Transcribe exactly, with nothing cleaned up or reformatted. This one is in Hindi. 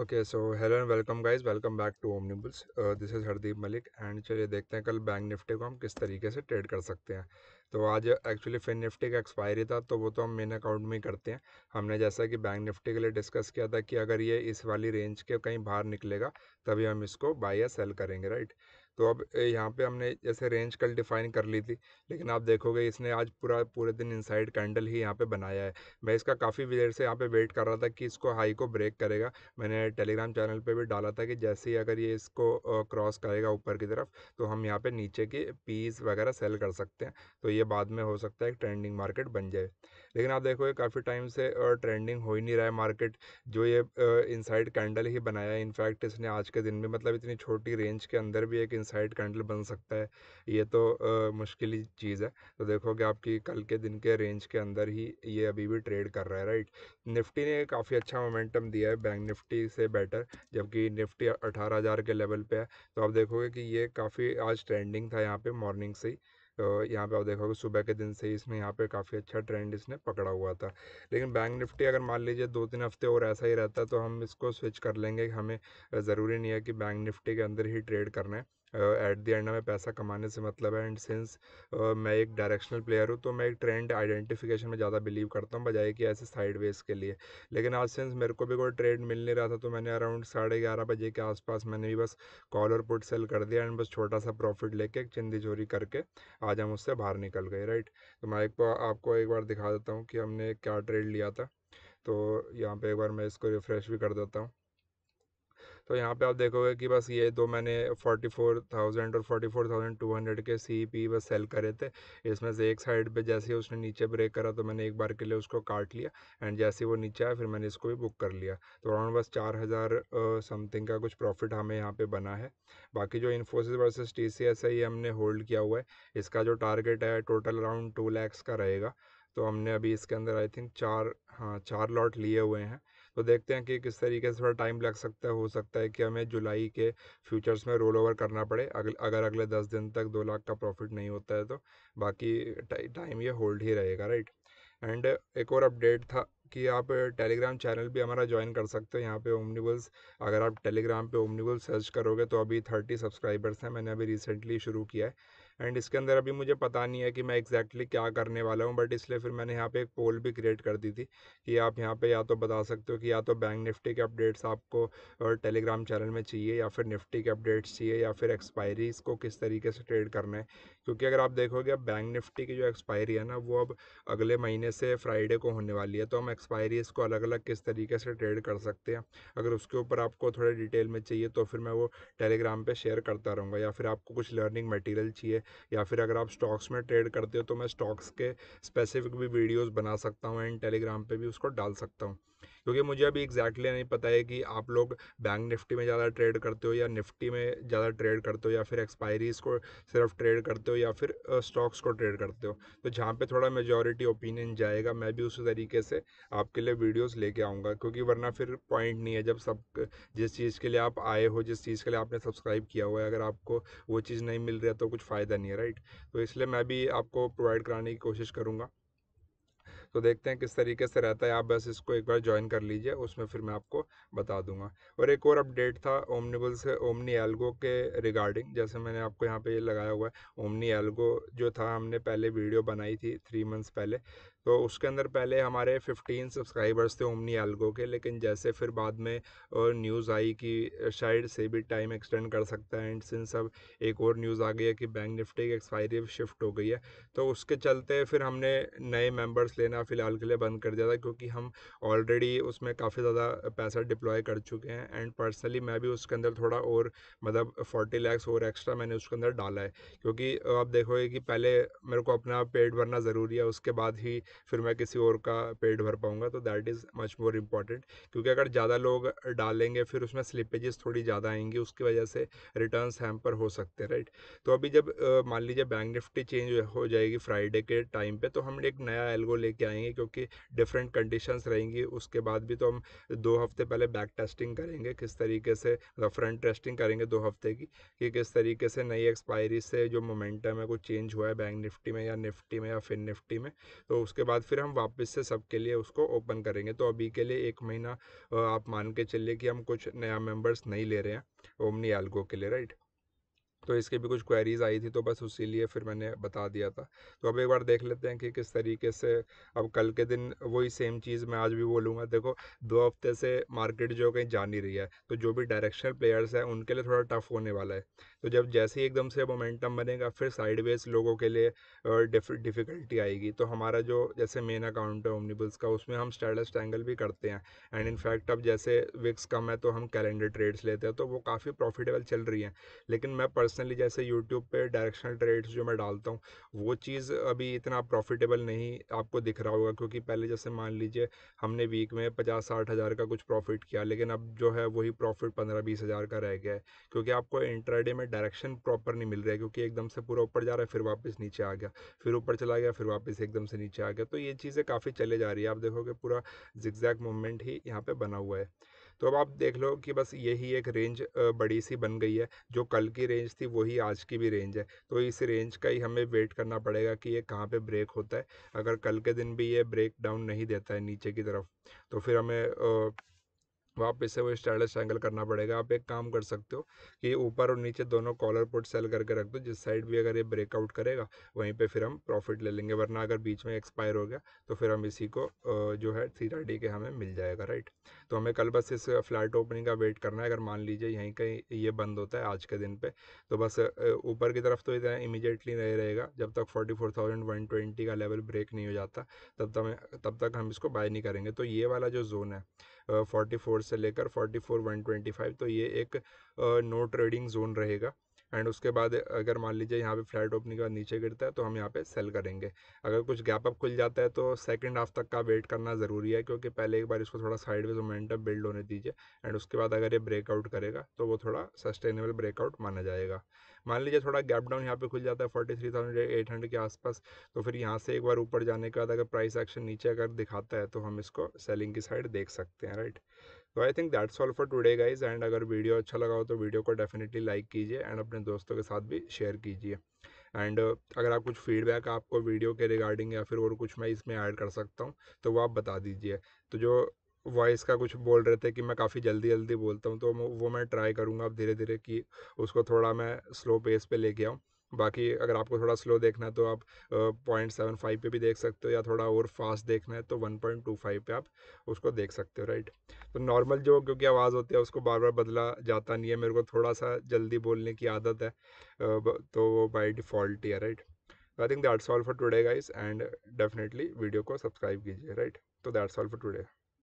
Okay so hello and welcome guys, welcome back to Omnibulls. This is Hardeep Malik and चलिए देखते हैं कल बैंक निफ्टी को हम किस तरीके से ट्रेड कर सकते हैं। तो आज एक्चुअली फिन निफ्टी का एक्सपायरी था, तो वो तो हम मेन अकाउंट में ही करते हैं। हमने जैसा कि बैंक निफ्टी के लिए डिस्कस किया था कि अगर ये इस वाली रेंज के कहीं बाहर निकलेगा तभी हम इसको बाय या सेल करेंगे, राइट। तो अब यहाँ पे हमने जैसे रेंज कल डिफाइन कर ली थी, लेकिन आप देखोगे इसने आज पूरा पूरे दिन इनसाइड कैंडल ही यहाँ पे बनाया है। मैं इसका काफ़ी देर से यहाँ पे वेट कर रहा था कि इसको हाई को ब्रेक करेगा। मैंने टेलीग्राम चैनल पे भी डाला था कि जैसे ही अगर ये इसको क्रॉस करेगा ऊपर की तरफ तो हम यहाँ पे नीचे की पीस वगैरह सेल कर सकते हैं, तो ये बाद में हो सकता है एक ट्रेंडिंग मार्केट बन जाए। लेकिन आप देखोगे काफ़ी टाइम से ट्रेंडिंग हो ही नहीं रहा है मार्केट, जो ये इनसाइड कैंडल ही बनाया है। इनफैक्ट इसने आज के दिन में मतलब इतनी छोटी रेंज के अंदर भी एक साइड कैंडल बन सकता है, ये तो मुश्किल ही चीज़ है। तो देखोगे आपकी कल के दिन के रेंज के अंदर ही ये अभी भी ट्रेड कर रहा है, राइट। निफ्टी ने काफ़ी अच्छा मोमेंटम दिया है बैंक निफ्टी से बेटर, जबकि निफ्टी अठारह हज़ार के लेवल पे है। तो आप देखोगे कि ये काफ़ी आज ट्रेंडिंग था यहाँ पे मॉर्निंग से ही। तो यहाँ पे आप देखोगे सुबह के दिन से ही इसने यहाँ पे काफ़ी अच्छा ट्रेंड इसने पकड़ा हुआ था। लेकिन बैंक निफ्टी अगर मान लीजिए दो तीन हफ्ते और ऐसा ही रहता तो हम इसको स्विच कर लेंगे। हमें ज़रूरी नहीं है कि बैंक निफ्टी के अंदर ही ट्रेड करना है। एट द एंड में पैसा कमाने से मतलब है, एंड सिंस uh, मैं एक डायरेक्शनल प्लेयर हूँ तो मैं एक ट्रेंड आइडेंटिफिकेशन में ज़्यादा बिलीव करता हूँ बजाय कि ऐसे साइडवेज के लिए। लेकिन आज सिंस मेरे को भी कोई ट्रेड मिल नहीं रहा था, तो मैंने अराउंड साढ़े ग्यारह बजे के आसपास मैंने भी बस कॉल और पुट सेल कर दिया एंड बस छोटा सा प्रॉफिट लेके एक चिंदी चोरी करके आज हम उससे बाहर निकल गए, राइट। तो मैं एक आपको एक बार दिखा देता हूँ कि हमने क्या ट्रेड लिया था। तो यहाँ पर एक बार मैं इसको रिफ़्रेश भी कर देता हूँ। तो यहाँ पे आप देखोगे कि बस ये दो मैंने चौवालीस हज़ार और चौवालीस हज़ार दो सौ के सीपी बस सेल करे थे। इसमें से एक साइड पे जैसे ही उसने नीचे ब्रेक करा तो मैंने एक बार के लिए उसको काट लिया एंड जैसे ही वो नीचे आया फिर मैंने इसको भी बुक कर लिया। तो अराउंड बस चार हज़ार समथिंग का कुछ प्रॉफिट हमें यहाँ पे बना है। बाकी जो इन्फोसिस वर्सेस टीसीएस है ये हमने होल्ड किया हुआ है। इसका जो टारगेट है टोटल अराउंड टू लैक्स का रहेगा। तो हमने अभी इसके अंदर आई थिंक चार हाँ चार लॉट लिए हुए हैं। तो देखते हैं कि किस तरीके से थोड़ा टाइम लग सकता है। हो सकता है कि हमें जुलाई के फ्यूचर्स में रोल ओवर करना पड़े अगल, अगर अगले दस दिन तक दो लाख का प्रॉफिट नहीं होता है तो। बाकी टाइम ये होल्ड ही रहेगा, राइट। एंड एक और अपडेट था कि आप टेलीग्राम चैनल भी हमारा ज्वाइन कर सकते हो। यहाँ पे ओमनीबुल्स, अगर आप टेलीग्राम पे ओमनीबुल्स सर्च करोगे तो अभी थर्टी सब्सक्राइबर्स हैं। मैंने अभी रिसेंटली शुरू किया है एंड इसके अंदर अभी मुझे पता नहीं है कि मैं एग्जैक्टली क्या करने वाला हूँ, बट इसलिए फिर मैंने यहाँ पे एक पोल भी क्रिएट कर दी थी कि आप यहाँ पे या तो बता सकते हो कि या तो बैंक निफ्टी के अपडेट्स आपको टेलीग्राम चैनल में चाहिए या फिर निफ्टी के अपडेट्स चाहिए या फिर एक्सपायरीज को किस तरीके से ट्रेड करना है। क्योंकि अगर आप देखोगे अब बैंक निफ्टी की जो एक्सपायरी है ना वो अब अगले महीने से फ्राइडे को होने वाली है, तो हम एक्सपायरी इसको अलग अलग किस तरीके से ट्रेड कर सकते हैं। अगर उसके ऊपर आपको थोड़े डिटेल में चाहिए तो फिर मैं वो टेलीग्राम पे शेयर करता रहूँगा, या फिर आपको कुछ लर्निंग मटेरियल चाहिए, या फिर अगर आप स्टॉक्स में ट्रेड करते हो तो मैं स्टॉक्स के स्पेसिफिक भी वीडियोस बना सकता हूँ एंड टेलीग्राम पे भी उसको डाल सकता हूँ। क्योंकि मुझे अभी एग्जैक्टली नहीं पता है कि आप लोग बैंक निफ्टी में ज़्यादा ट्रेड करते हो या निफ्टी में ज़्यादा ट्रेड करते हो या फिर एक्सपायरीज को सिर्फ ट्रेड करते हो या फिर स्टॉक्स को ट्रेड करते हो। तो जहाँ पे थोड़ा मेजॉरिटी ओपिनियन जाएगा मैं भी उस तरीके से आपके लिए वीडियोस लेके आऊँगा, क्योंकि वरना फिर पॉइंट नहीं है। जब सब जिस चीज़ के लिए आप आए हो, जिस चीज़ के लिए आपने सब्सक्राइब किया हुआ है, अगर आपको वो चीज़ नहीं मिल रही है तो कुछ फ़ायदा नहीं है, राइट। तो इसलिए मैं भी आपको प्रोवाइड कराने की कोशिश करूँगा। तो देखते हैं किस तरीके से रहता है। आप बस इसको एक बार ज्वाइन कर लीजिए, उसमें फिर मैं आपको बता दूंगा। और एक और अपडेट था ओमनीबुल से ओमनी एल्गो के रिगार्डिंग। जैसे मैंने आपको यहाँ पे लगाया हुआ है ओमनी एल्गो जो था, हमने पहले वीडियो बनाई थी थ्री मंथ्स पहले, तो उसके अंदर पहले हमारे फिफ्टीन सब्सक्राइबर्स थे ओमनी एल्गो के। लेकिन जैसे फिर बाद में न्यूज़ आई कि शायद से भी टाइम एक्सटेंड कर सकता है, एंड सिंस अब एक और न्यूज़ आ गई है कि बैंक निफ्टी की एक्सपायरी शिफ्ट हो गई है, तो उसके चलते फिर हमने नए मेंबर्स लेना फ़िलहाल के लिए बंद कर दिया था, क्योंकि हम ऑलरेडी उसमें काफ़ी ज़्यादा पैसा डिप्लॉय कर चुके हैं। एंड पर्सनली मैं भी उसके अंदर थोड़ा और मतलब फोर्टी लैक्स और एक्स्ट्रा मैंने उसके अंदर डाला है, क्योंकि आप देखोगे कि पहले मेरे को अपना पेट भरना ज़रूरी है, उसके बाद ही फिर मैं किसी और का पेट भर पाऊंगा। तो that is much more important, क्योंकि अगर ज़्यादा लोग डालेंगे फिर उसमें स्लिपेजेस थोड़ी ज़्यादा आएंगी, उसकी वजह से रिटर्न्स हैम्पर हो सकते हैं, राइट। तो अभी जब मान लीजिए बैंक निफ्टी चेंज हो जाएगी फ्राइडे के टाइम पे, तो हम एक नया एल्गो लेके आएंगे, क्योंकि डिफरेंट कंडीशंस रहेंगी। उसके बाद भी तो हम दो हफ्ते पहले बैक टेस्टिंग करेंगे किस तरीके से, फ्रंट टेस्टिंग करेंगे दो हफ्ते की कि किस तरीके से नई एक्सपायरी से जो मोमेंटम है कुछ चेंज हुआ है बैंक निफ्टी में या निफ्टी में या फिन निफ्टी में। तो उसके उसके बाद फिर हम वापस से सबके लिए उसको ओपन करेंगे। तो अभी के लिए एक महीना आप मान के चलिए कि हम कुछ नया मेंबर्स नहीं ले रहे हैं ओमनी एल्गो के लिए, राइट। तो इसके भी कुछ क्वेरीज आई थी तो बस उसी लिए फिर मैंने बता दिया था। तो अब एक बार देख लेते हैं कि किस तरीके से अब कल के दिन वही सेम चीज़ मैं आज भी बोलूँगा। देखो दो हफ्ते से मार्केट जो कहीं जा नहीं रही है, तो जो भी डायरेक्शनल प्लेयर्स हैं उनके लिए थोड़ा टफ होने वाला है। तो जब जैसे ही एकदम से मोमेंटम बनेगा फिर साइडवेज लोगों के लिए डिफ़िकल्टी आएगी। तो हमारा जो जैसे मेन अकाउंट है ओमनीबुल्स का, उसमें हम स्टैटिस्ट एंगल भी करते हैं एंड इनफैक्ट अब जैसे विक्स कम है तो हम कैलेंडर ट्रेड्स लेते हैं, तो वो काफ़ी प्रॉफिटेबल चल रही हैं। लेकिन मैं पर्सनली जैसे यूट्यूब पे डायरेक्शनल ट्रेड्स जो मैं डालता हूँ वो चीज़ अभी इतना प्रॉफिटेबल नहीं आपको दिख रहा होगा, क्योंकि पहले जैसे मान लीजिए हमने वीक में पचास साठ हज़ार का कुछ प्रॉफिट किया, लेकिन अब जो है वही प्रॉफिट पंद्रह बीस हज़ार का रह गया है, क्योंकि आपको इंट्राडे में डायरेक्शन प्रॉपर नहीं मिल रहा है, क्योंकि एकदम से पूरा ऊपर जा रहा है फिर वापस नीचे आ गया, फिर ऊपर चला गया फिर वापस एकदम से नीचे आ गया। तो ये चीज़ें काफ़ी चले जा रही है, आप देखोगे पूरा जिगजैग मूवमेंट ही यहाँ पर बना हुआ है। तो अब आप देख लो कि बस यही एक रेंज बड़ी सी बन गई है, जो कल की रेंज थी वही आज की भी रेंज है। तो इस रेंज का ही हमें वेट करना पड़ेगा कि ये कहाँ पे ब्रेक होता है। अगर कल के दिन भी ये ब्रेक डाउन नहीं देता है नीचे की तरफ तो फिर हमें आ, वापस से वो स्टैटिस्ट एंगल करना पड़ेगा। आप एक काम कर सकते हो कि ऊपर और नीचे दोनों कॉलर पुट सेल करके रख दो, जिस साइड भी अगर ये ब्रेकआउट करेगा वहीं पे फिर हम प्रॉफिट ले लेंगे, वरना अगर बीच में एक्सपायर हो गया तो फिर हम इसी को जो है थीटा डी के हमें मिल जाएगा, राइट। तो हमें कल बस इस फ्लैट ओपनिंग का वेट करना है। अगर मान लीजिए यहीं कहीं ये बंद होता है आज के दिन पर तो बस ऊपर की तरफ तो इधर इमीडिएटली नहीं रहेगा, जब तक forty four thousand one twenty का लेवल ब्रेक नहीं हो जाता तब तक तब तक हम इसको बाय नहीं करेंगे। तो ये वाला जो जोन है फोर्टी फोर से लेकर forty four one twenty five, तो ये एक नो ट्रेडिंग जोन रहेगा। एंड उसके बाद अगर मान लीजिए यहाँ पे फ्लैट ओपनिंग के बाद नीचे गिरता है तो हम यहाँ पे सेल करेंगे। अगर कुछ गैप अप खुल जाता है तो सेकंड हाफ तक का वेट करना ज़रूरी है, क्योंकि पहले एक बार इसको थोड़ा साइडवेज मोमेंटम बिल्ड होने दीजिए एंड उसके बाद अगर ये ब्रेकआउट करेगा तो वो थोड़ा सस्टेनेबल ब्रेकआउट माना जाएगा। मान लीजिए थोड़ा गैप डाउन यहाँ पे खुल जाता है forty three thousand eight hundred के आसपास, तो फिर यहाँ से एक बार ऊपर जाने के बाद अगर प्राइस एक्शन नीचे अगर दिखाता है तो हम इसको सेलिंग की साइड देख सकते हैं, राइट। तो I think that's all for today guys, and अगर वीडियो अच्छा लगा हो तो वीडियो को डेफिनेटली लाइक कीजिए एंड अपने दोस्तों के साथ भी शेयर कीजिए। एंड uh, अगर आप कुछ फीडबैक आपको वीडियो के रिगार्डिंग या फिर और कुछ मैं इसमें ऐड कर सकता हूँ तो वो आप बता दीजिए। तो जो वॉइस का कुछ बोल रहे थे कि मैं काफ़ी जल्दी जल्दी बोलता हूँ, तो वो मैं ट्राई करूँगा अब धीरे धीरे कि उसको थोड़ा मैं स्लो पेस पर लेके आऊँ। बाकी अगर आपको थोड़ा स्लो देखना है तो आप पॉइंट सेवन फाइव पे भी देख सकते हो, या थोड़ा और फास्ट देखना है तो वन पॉइंट टू फाइव पे आप उसको देख सकते हो, राइट। तो नॉर्मल जो क्योंकि आवाज़ होती है उसको बार बार बदला जाता नहीं है, मेरे को थोड़ा सा जल्दी बोलने की आदत है तो वो बाई डिफ़ॉल्ट है, right. I think that's all for today guys, and definitely video को सब्सक्राइब कीजिए, राइट। तो दैट्स ऑल फॉर टुडे।